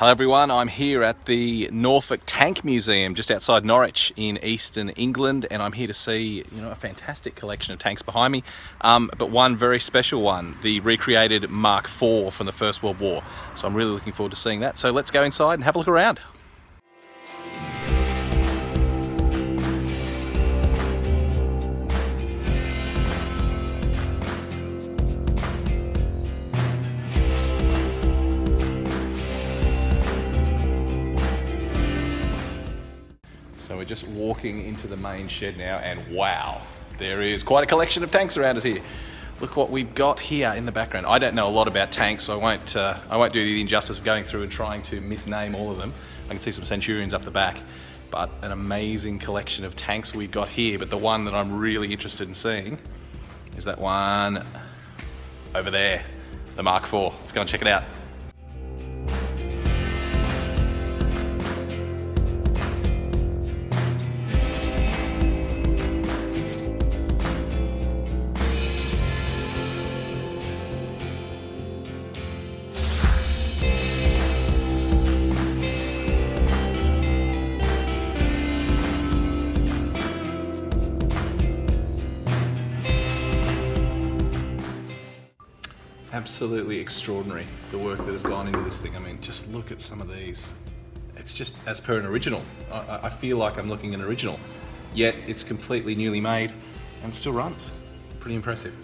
Hello everyone, I'm here at the Norfolk Tank Museum just outside Norwich in eastern England, and I'm here to see a fantastic collection of tanks behind me, but one very special one, the recreated Mark IV from the First World War. So I'm really looking forward to seeing that, so let's go inside and have a look around. So we're just walking into the main shed now, and wow, there is quite a collection of tanks around us here. Look what we've got here in the background. I don't know a lot about tanks, so I won't do the injustice of going through and trying to misname all of them. I can see some Centurions up the back, but an amazing collection of tanks we've got here. But the one that I'm really interested in seeing is that one over there, the Mark IV. Let's go and check it out. Absolutely extraordinary, the work that has gone into this thing. I mean, just look at some of these. It's just as per an original. I feel like I'm looking at an original, yet it's completely newly made and still runs. Pretty impressive.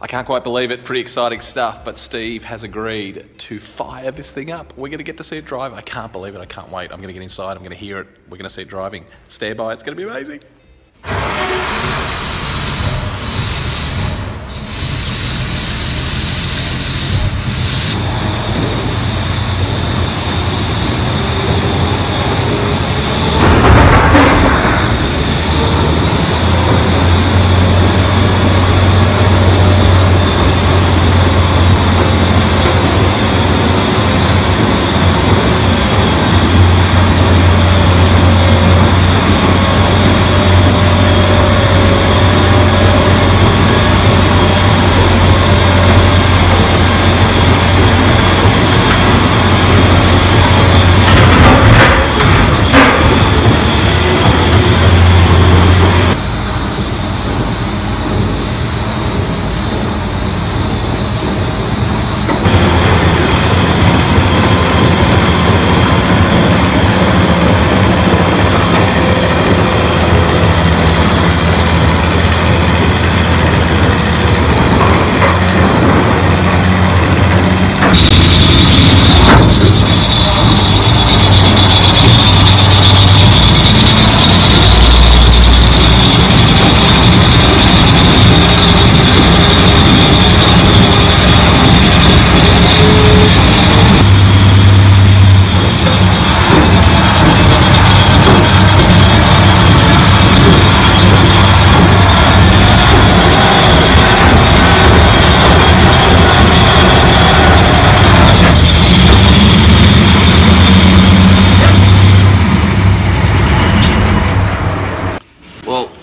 I can't quite believe it, pretty exciting stuff, but Steve has agreed to fire this thing up. We're gonna get to see it drive. I can't believe it, I can't wait. I'm gonna get inside, I'm gonna hear it, we're gonna see it driving. Stand by, it's gonna be amazing.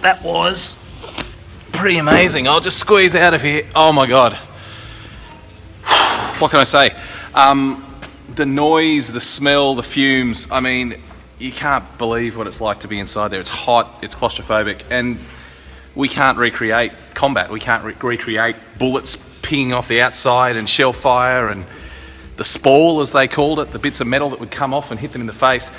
That was pretty amazing. I'll just squeeze out of here. Oh my God. What can I say? The noise, the smell, the fumes. I mean, you can't believe what it's like to be inside there. It's hot, it's claustrophobic, and we can't recreate combat. We can't recreate bullets pinging off the outside and shell fire and the spall, as they called it, the bits of metal that would come off and hit them in the face.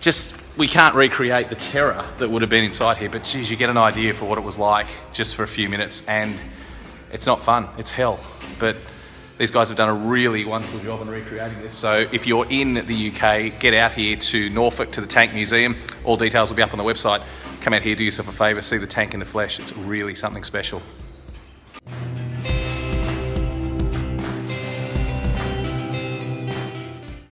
Just, we can't recreate the terror that would have been inside here, but geez, you get an idea for what it was like just for a few minutes, and it's not fun, it's hell. But These guys have done a really wonderful job in recreating this. So if you're in the UK, get out here to Norfolk, to the Tank Museum. All details will be up on the website. Come out here, do yourself a favour, see the tank in the flesh. It's really something special.